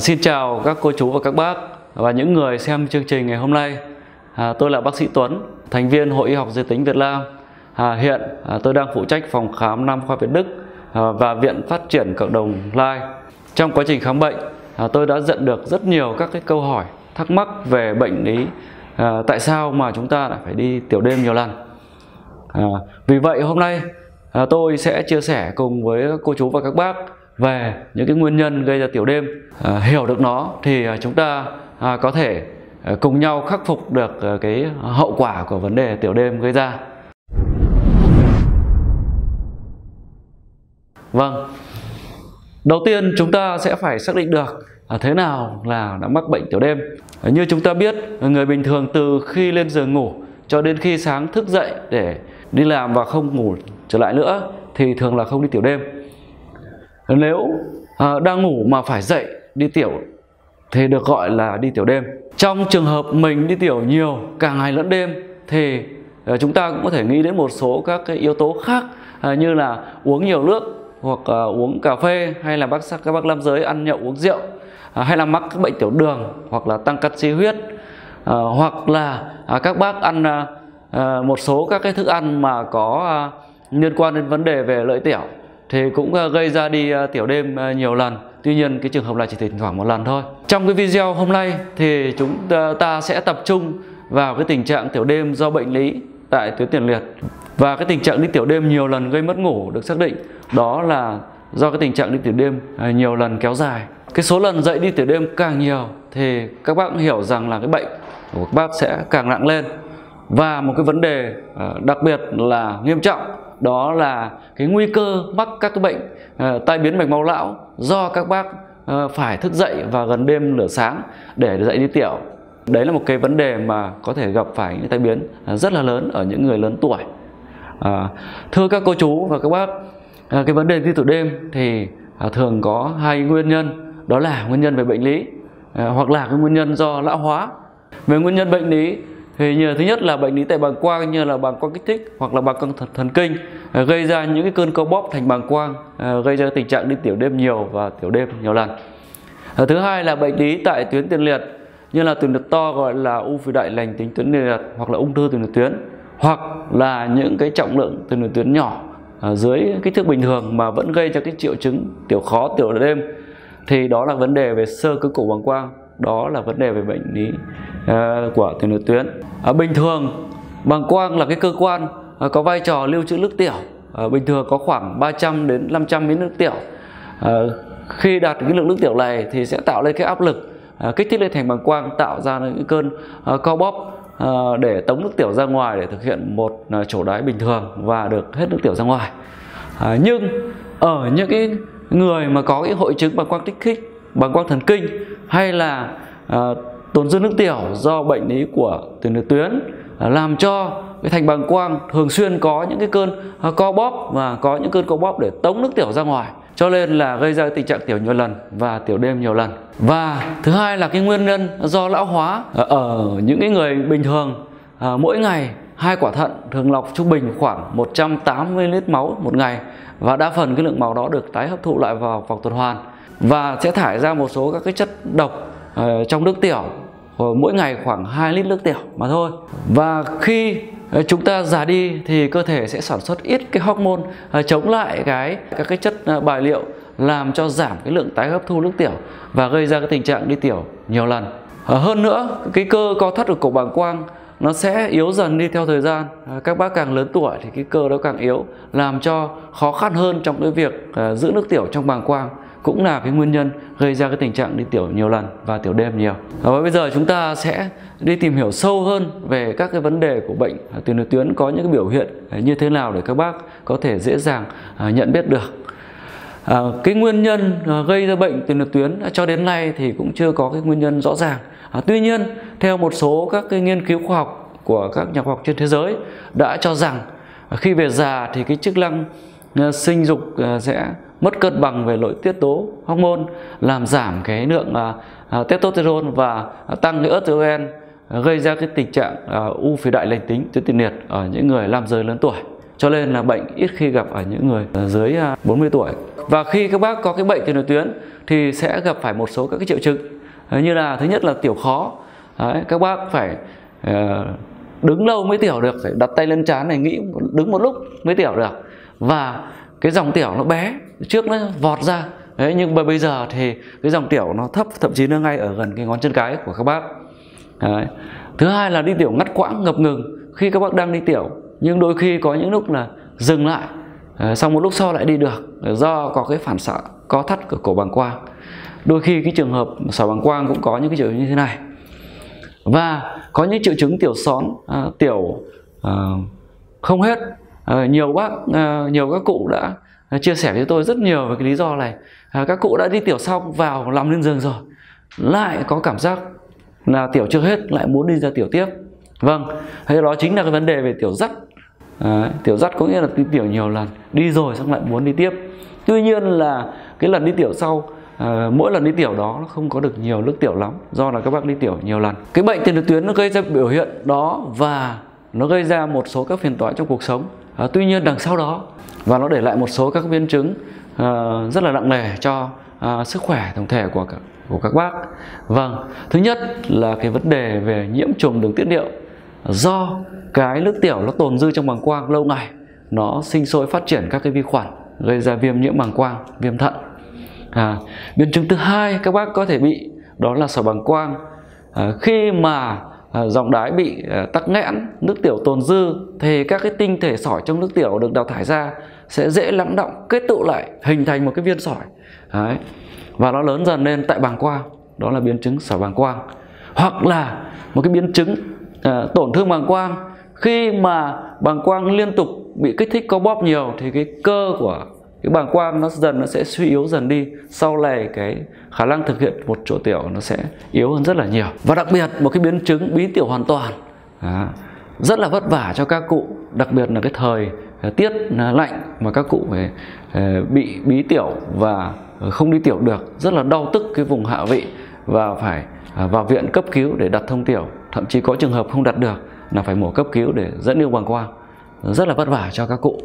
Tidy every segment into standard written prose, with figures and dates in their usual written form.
Xin chào các cô chú và các bác và những người xem chương trình ngày hôm nay. Tôi là bác sĩ Tuấn, thành viên Hội Y học Dị tính Việt Nam. Hiện tôi đang phụ trách phòng khám Nam Khoa Việt Đức và Viện Phát triển Cộng đồng Lai. Trong quá trình khám bệnh, tôi đã nhận được rất nhiều các cái câu hỏi thắc mắc về bệnh lý tại sao mà chúng ta lại phải đi tiểu đêm nhiều lần. Vì vậy hôm nay tôi sẽ chia sẻ cùng với cô chú và các bác về những cái nguyên nhân gây ra tiểu đêm. Hiểu được nó thì chúng ta có thể cùng nhau khắc phục được cái hậu quả của vấn đề tiểu đêm gây ra. Vâng, đầu tiên chúng ta sẽ phải xác định được thế nào là đã mắc bệnh tiểu đêm. Như chúng ta biết, người bình thường từ khi lên giường ngủ cho đến khi sáng thức dậy để đi làm và không ngủ trở lại nữa thì thường là không đi tiểu đêm. Nếu đang ngủ mà phải dậy đi tiểu thì được gọi là đi tiểu đêm. Trong trường hợp mình đi tiểu nhiều cả ngày lẫn đêm thì chúng ta cũng có thể nghĩ đến một số các cái yếu tố khác như là uống nhiều nước hoặc uống cà phê, hay là các bác nam giới ăn nhậu uống rượu, hay là mắc các bệnh tiểu đường hoặc là tăng canxi huyết, hoặc là các bác ăn một số các cái thức ăn mà có liên quan đến vấn đề về lợi tiểu thì cũng gây ra đi tiểu đêm nhiều lần. Tuy nhiên cái trường hợp này chỉ thỉnh thoảng một lần thôi. Trong cái video hôm nay thì chúng ta sẽ tập trung vào cái tình trạng tiểu đêm do bệnh lý tại tuyến tiền liệt. Và cái tình trạng đi tiểu đêm nhiều lần gây mất ngủ được xác định đó là do cái tình trạng đi tiểu đêm nhiều lần kéo dài. Cái số lần dậy đi tiểu đêm càng nhiều thì các bác cũng hiểu rằng là cái bệnh của các bác sẽ càng nặng lên. Và một cái vấn đề đặc biệt là nghiêm trọng đó là cái nguy cơ mắc các cái bệnh tai biến mạch máu não do các bác phải thức dậy vào gần đêm nửa sáng để dậy đi tiểu. Đấy là một cái vấn đề mà có thể gặp phải những tai biến rất là lớn ở những người lớn tuổi. Thưa các cô chú và các bác, cái vấn đề đi tiểu đêm thì thường có hai nguyên nhân, đó là nguyên nhân về bệnh lý hoặc là cái nguyên nhân do lão hóa. Về nguyên nhân bệnh lý thì thứ nhất là bệnh lý tại bàng quang như là bàng quang kích thích hoặc là bàng quang thần kinh gây ra những cái cơn co bóp thành bàng quang, gây ra tình trạng đi tiểu đêm nhiều và tiểu đêm nhiều lần. Thứ hai là bệnh lý tại tuyến tiền liệt như là tuyến liệt to gọi là u phổi đại lành tính tuyến liệt hoặc là ung thư tuyến liệt tuyến, hoặc là những cái trọng lượng tuyến liệt tuyến nhỏ dưới kích thước bình thường mà vẫn gây ra cái triệu chứng tiểu khó tiểu đêm thì đó là vấn đề về xơ cứng cổ bàng quang. Đó là vấn đề về bệnh lý của tuyến liệt tuyến. Bình thường bàng quang là cái cơ quan có vai trò lưu trữ nước tiểu, bình thường có khoảng 300 đến 500 ml nước tiểu. Khi đạt cái lượng nước tiểu này thì sẽ tạo lên cái áp lực kích thích lên thành bàng quang, tạo ra những cơn co bóp để tống nước tiểu ra ngoài để thực hiện một chổ đái bình thường và được hết nước tiểu ra ngoài. Nhưng ở những cái người mà có cái hội chứng bàng quang kích thích, bàng quang thần kinh hay là tổn dư nước tiểu do bệnh lý của tuyến liệt tuyến làm cho cái thành bàng quang thường xuyên có những cái cơn co bóp và có những cơn co bóp để tống nước tiểu ra ngoài, cho nên là gây ra tình trạng tiểu nhiều lần và tiểu đêm nhiều lần. Và thứ hai là cái nguyên nhân do lão hóa. Ở những cái người bình thường mỗi ngày hai quả thận thường lọc trung bình khoảng 180 lít máu một ngày và đa phần cái lượng máu đó được tái hấp thụ lại vào vòng tuần hoàn và sẽ thải ra một số các cái chất độc trong nước tiểu, mỗi ngày khoảng 2 lít nước tiểu mà thôi. Và khi chúng ta già đi thì cơ thể sẽ sản xuất ít cái hormone chống lại các cái chất bài liệu, làm cho giảm cái lượng tái hấp thu nước tiểu và gây ra cái tình trạng đi tiểu nhiều lần. Hơn nữa, cái cơ co thắt của cổ bàng quang nó sẽ yếu dần đi theo thời gian. Các bác càng lớn tuổi thì cái cơ đó càng yếu, làm cho khó khăn hơn trong cái việc giữ nước tiểu trong bàng quang, cũng là cái nguyên nhân gây ra cái tình trạng đi tiểu nhiều lần và tiểu đêm nhiều. Và bây giờ chúng ta sẽ đi tìm hiểu sâu hơn về các cái vấn đề của bệnh tuyến liệt tuyến, có những cái biểu hiện như thế nào để các bác có thể dễ dàng nhận biết được. Cái nguyên nhân gây ra bệnh tuyến liệt tuyến cho đến nay thì cũng chưa có cái nguyên nhân rõ ràng. Tuy nhiên, theo một số các cái nghiên cứu khoa học của các nhà khoa học trên thế giới đã cho rằng khi về già thì cái chức năng sinh dục sẽ mất cân bằng về nội tiết tố hormone, làm giảm cái lượng testosterone và tăng cái estrogen, gây ra cái tình trạng u phế đại lành tính tuyến tiền liệt ở những người nam giới lớn tuổi, cho nên là bệnh ít khi gặp ở những người dưới 40 tuổi. Và khi các bác có cái bệnh tiền đình tuyến thì sẽ gặp phải một số các cái triệu chứng như là thứ nhất là tiểu khó. Đấy, các bác phải đứng lâu mới tiểu được, phải đặt tay lên trán này nghĩ đứng một lúc mới tiểu được, và cái dòng tiểu nó bé, trước nó vọt ra. Đấy, nhưng mà bây giờ thì cái dòng tiểu nó thấp, thậm chí nó ngay ở gần cái ngón chân cái của các bác. Đấy. Thứ hai là đi tiểu ngắt quãng, ngập ngừng. Khi các bác đang đi tiểu nhưng đôi khi có những lúc là dừng lại, xong một lúc sau lại đi được, do có cái phản xạ co thắt của cổ bàng quang. Đôi khi cái trường hợp sỏi bàng quang cũng có những cái triệu chứng như thế này. Và có những triệu chứng tiểu són, tiểu không hết. Nhiều các cụ đã chia sẻ với tôi rất nhiều về cái lý do này. Các cụ đã đi tiểu xong vào nằm lên giường rồi, lại có cảm giác là tiểu chưa hết, lại muốn đi ra tiểu tiếp. Vâng, thế đó chính là cái vấn đề về tiểu dắt. Tiểu dắt có nghĩa là đi tiểu nhiều lần, đi rồi xong lại muốn đi tiếp. Tuy nhiên là cái lần đi tiểu sau, mỗi lần đi tiểu đó nó không có được nhiều nước tiểu lắm, do là các bác đi tiểu nhiều lần. Cái bệnh tiền tuyến nó gây ra biểu hiện đó và nó gây ra một số các phiền toái trong cuộc sống. Tuy nhiên đằng sau đó, và nó để lại một số các biến chứng rất là nặng nề cho sức khỏe tổng thể của các bác. Vâng, thứ nhất là cái vấn đề về nhiễm trùng đường tiết niệu, do cái nước tiểu nó tồn dư trong bàng quang lâu ngày, nó sinh sôi phát triển các cái vi khuẩn gây ra viêm nhiễm bàng quang, viêm thận. Biến chứng thứ hai các bác có thể bị đó là sỏi bàng quang. Khi mà dòng đái bị tắc nghẽn, nước tiểu tồn dư thì các cái tinh thể sỏi trong nước tiểu được đào thải ra sẽ dễ lắng động, kết tụ lại, hình thành một cái viên sỏi. Đấy. Và nó lớn dần lên tại bàng quang, đó là biến chứng sỏi bàng quang. Hoặc là một cái biến chứng tổn thương bàng quang. Khi mà bàng quang liên tục bị kích thích co bóp nhiều thì cái cơ của cái bàng quang nó sẽ suy yếu dần đi. Sau này cái khả năng thực hiện một chỗ tiểu nó sẽ yếu hơn rất là nhiều. Và đặc biệt một cái biến chứng bí tiểu hoàn toàn, rất là vất vả cho các cụ, đặc biệt là cái thời tiết lạnh mà các cụ phải bị bí tiểu và không đi tiểu được, rất là đau tức cái vùng hạ vị và phải vào viện cấp cứu để đặt thông tiểu. Thậm chí có trường hợp không đặt được là phải mổ cấp cứu để dẫn lưu bàng quang, rất là vất vả cho các cụ.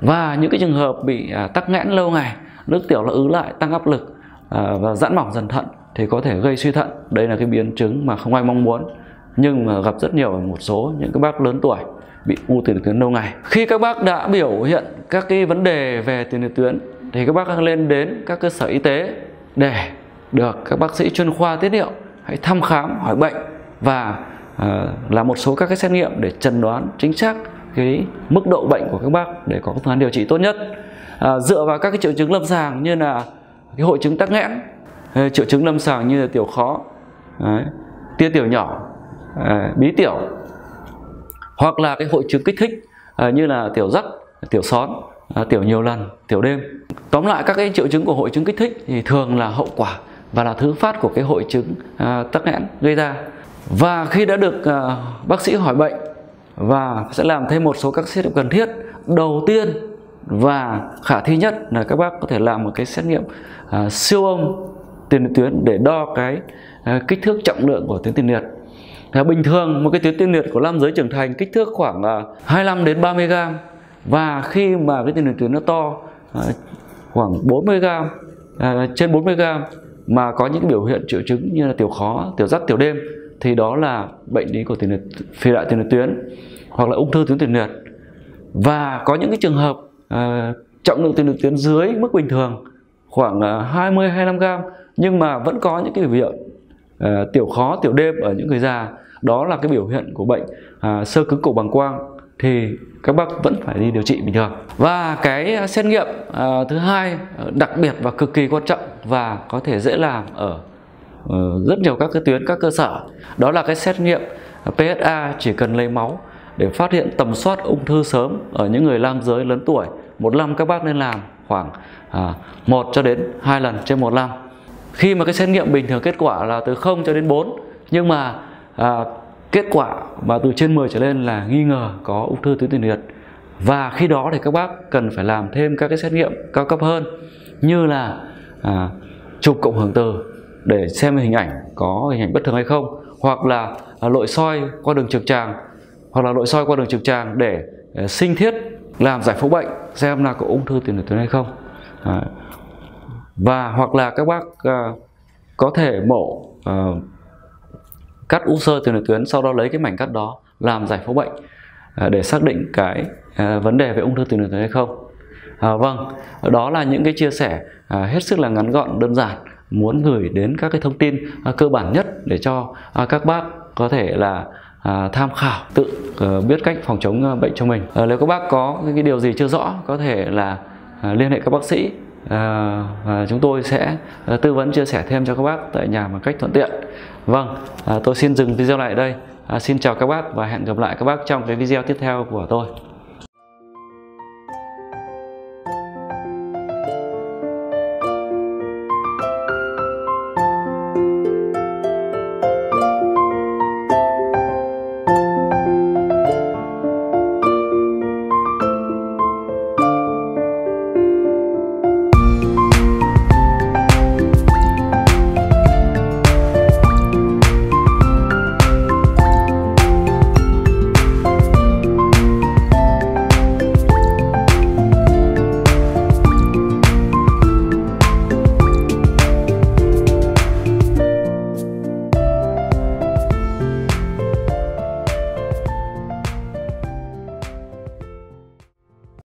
Và những cái trường hợp bị tắc nghẽn lâu ngày, nước tiểu nó ứ lại, tăng áp lực và giãn mỏng dần thận thì có thể gây suy thận. Đây là cái biến chứng mà không ai mong muốn, nhưng mà gặp rất nhiều ở một số những các bác lớn tuổi bị u tiền tuyến lâu ngày. Khi các bác đã biểu hiện các cái vấn đề về tiền tuyến thì các bác nên đến các cơ sở y tế để được các bác sĩ chuyên khoa tiết niệu hãy thăm khám, hỏi bệnh và làm một số các cái xét nghiệm để chẩn đoán chính xác cái mức độ bệnh của các bác để có phương án điều trị tốt nhất. Dựa vào các cái triệu chứng lâm sàng như là cái hội chứng tắc nghẽn, triệu chứng lâm sàng như là tiểu khó, tia tiểu nhỏ, bí tiểu, hoặc là cái hội chứng kích thích như là tiểu dắt, tiểu són, tiểu nhiều lần, tiểu đêm. Tóm lại các cái triệu chứng của hội chứng kích thích thì thường là hậu quả và là thứ phát của cái hội chứng tắc nghẽn gây ra. Và khi đã được bác sĩ hỏi bệnh và sẽ làm thêm một số các xét nghiệm cần thiết. Đầu tiên và khả thi nhất là các bác có thể làm một cái xét nghiệm siêu âm tiền liệt tuyến để đo cái kích thước trọng lượng của tuyến tiền liệt. Bình thường một cái tuyến tiền liệt của nam giới trưởng thành kích thước khoảng 25 đến 30 g, và khi mà cái tiền liệt tuyến nó to khoảng 40 g, trên 40 g mà có những biểu hiện triệu chứng như là tiểu khó, tiểu dắt, tiểu đêm thì đó là bệnh lý của phi đại tiền liệt tuyến hoặc là ung thư tuyến tiền liệt. Và có những cái trường hợp trọng lượng tiền liệt tuyến dưới mức bình thường khoảng 20-25 g, nhưng mà vẫn có những cái biểu hiện tiểu khó, tiểu đêm ở những người già, đó là cái biểu hiện của bệnh xơ cứng cổ bàng quang thì các bác vẫn phải đi điều trị bình thường. Và cái xét nghiệm thứ hai đặc biệt và cực kỳ quan trọng và có thể dễ làm ở rất nhiều các cái tuyến, các cơ sở, đó là cái xét nghiệm PSA, chỉ cần lấy máu để phát hiện tầm soát ung thư sớm ở những người nam giới lớn tuổi. Một năm các bác nên làm khoảng 1 cho đến 2 lần trên một năm. Khi mà cái xét nghiệm bình thường kết quả là từ 0 cho đến 4, nhưng mà kết quả mà từ trên 10 trở lên là nghi ngờ có ung thư tuyến tiền liệt. Và khi đó thì các bác cần phải làm thêm các cái xét nghiệm cao cấp hơn như là chụp cộng hưởng từ để xem hình ảnh có hình ảnh bất thường hay không, hoặc là nội soi qua đường trực tràng để sinh thiết làm giải phẫu bệnh xem là có ung thư tiền liệt tuyến hay không. Và hoặc là các bác có thể mổ cắt u xơ tiền liệt tuyến, sau đó lấy cái mảnh cắt đó làm giải phẫu bệnh để xác định cái vấn đề về ung thư tiền liệt tuyến hay không. Vâng, đó là những cái chia sẻ hết sức là ngắn gọn, đơn giản, muốn gửi đến các cái thông tin cơ bản nhất để cho các bác có thể là tham khảo, tự biết cách phòng chống bệnh cho mình. Nếu các bác có cái điều gì chưa rõ, có thể là liên hệ các bác sĩ, chúng tôi sẽ tư vấn chia sẻ thêm cho các bác tại nhà một cách thuận tiện. Vâng, tôi xin dừng video này ở đây. Xin chào các bác và hẹn gặp lại các bác trong cái video tiếp theo của tôi.